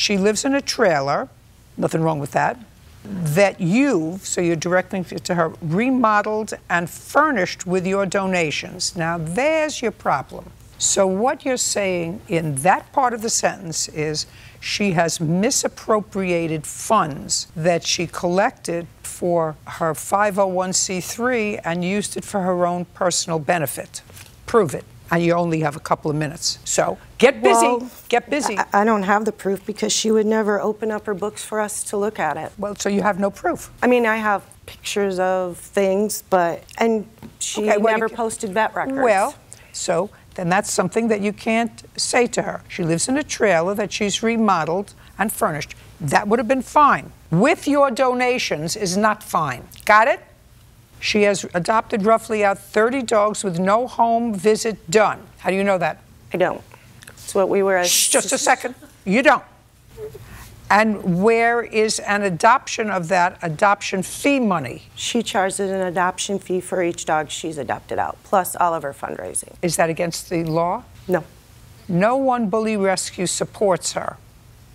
She lives in a trailer, nothing wrong with that, that you've, so you're directing to her, remodeled and furnished with your donations. Now, there's your problem. So what you're saying in that part of the sentence is she has misappropriated funds that she collected for her 501c3 and used it for her own personal benefit. Prove it. And you only have a couple of minutes. So get busy, well, get busy. I don't have the proof because she would never open up her books for us to look at it. Well, so you have no proof. I mean, I have pictures of things, but, and she never posted vet records. Well, so then that's something that you can't say to her. She lives in a trailer that she's remodeled and furnished. That would have been fine. With your donations is not fine. Got it? She has adopted roughly out 30 dogs with no home visit done. How do you know that? I don't. It's what we were... Shh, just a second. You don't. And where is an adoption of that adoption fee money? She charges an adoption fee for each dog she's adopted out, plus all of her fundraising. Is that against the law? No. No one Bully Rescue supports her.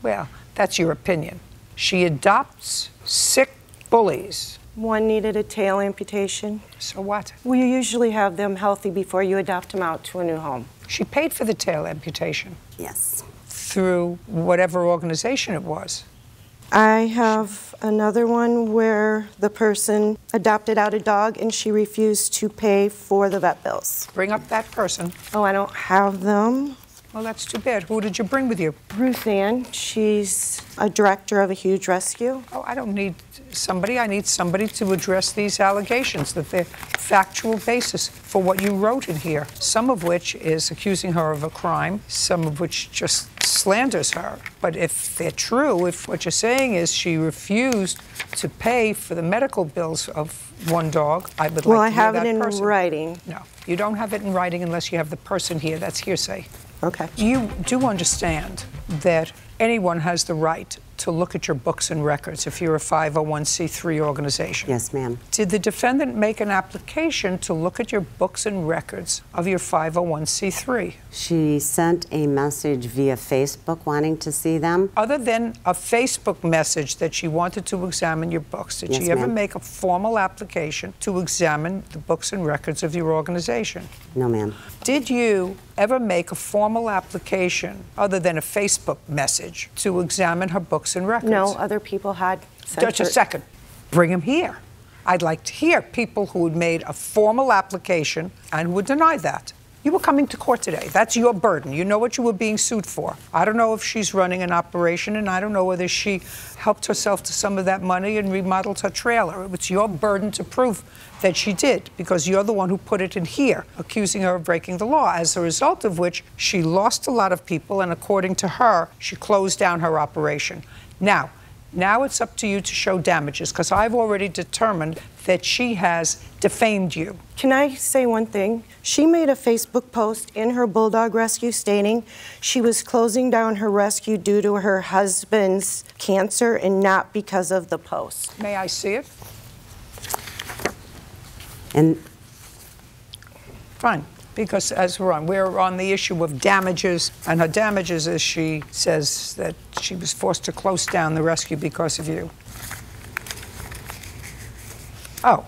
Well, that's your opinion. She adopts sick bullies. One needed a tail amputation. So what? Well, you usually have them healthy before you adopt them out to a new home. She paid for the tail amputation. Yes. Through whatever organization it was. I have another one where the person adopted out a dog and she refused to pay for the vet bills. Bring up that person. Oh, I don't have them. Well, that's too bad. Who did you bring with you? Ruth Ann. She's a director of a huge rescue. Oh, I don't need somebody. I need somebody to address these allegations, that they're factual basis for what you wrote in here, some of which is accusing her of a crime, some of which just slanders her. But if they're true, if what you're saying is she refused to pay for the medical bills of one dog, I would like to hear that person. Well, I have it in writing. No, you don't have it in writing unless you have the person here. That's hearsay. Okay. You do understand that anyone has the right to look at your books and records if you're a 501c3 organization. Yes, ma'am. Did the defendant make an application to look at your books and records of your 501c3? She sent a message via Facebook wanting to see them. Other than a Facebook message that she wanted to examine your books, did she ever make a formal application to examine the books and records of your organization? No, ma'am. Did you ever make a formal application other than a Facebook message to examine her books and records? No, other people had. Just a second. Bring them here. I'd like to hear people who had made a formal application and would deny that. You were coming to court today. That's your burden. You know what you were being sued for. I don't know if she's running an operation, and I don't know whether she helped herself to some of that money and remodeled her trailer. It's your burden to prove that she did, because you're the one who put it in here, accusing her of breaking the law, as a result of which she lost a lot of people, and according to her, she closed down her operation. Now it's up to you to show damages, because I've already determined that she has defamed you. Can I say one thing? She made a Facebook post in her Bulldog Rescue stating she was closing down her rescue due to her husband's cancer and not because of the post. May I see it? And fine. Because as we're on the issue of damages, and her damages is she says that she was forced to close down the rescue because of you. Oh,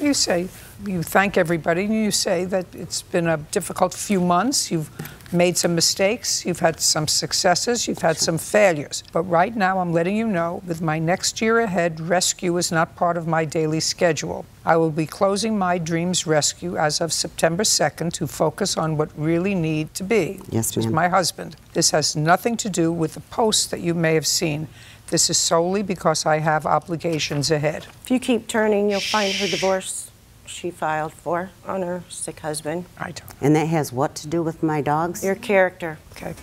you say, you thank everybody, and you say that it's been a difficult few months, you've made some mistakes, you've had some successes, you've had some failures. But right now I'm letting you know, with my next year ahead, rescue is not part of my daily schedule. I will be closing my Dreams Rescue as of September 2nd to focus on what really need to be, which is my husband. This has nothing to do with the posts that you may have seen. This is solely because I have obligations ahead. If you keep turning, you'll find her divorce she filed for on her sick husband. I don't. And that has what to do with my dogs? Your character. Okay.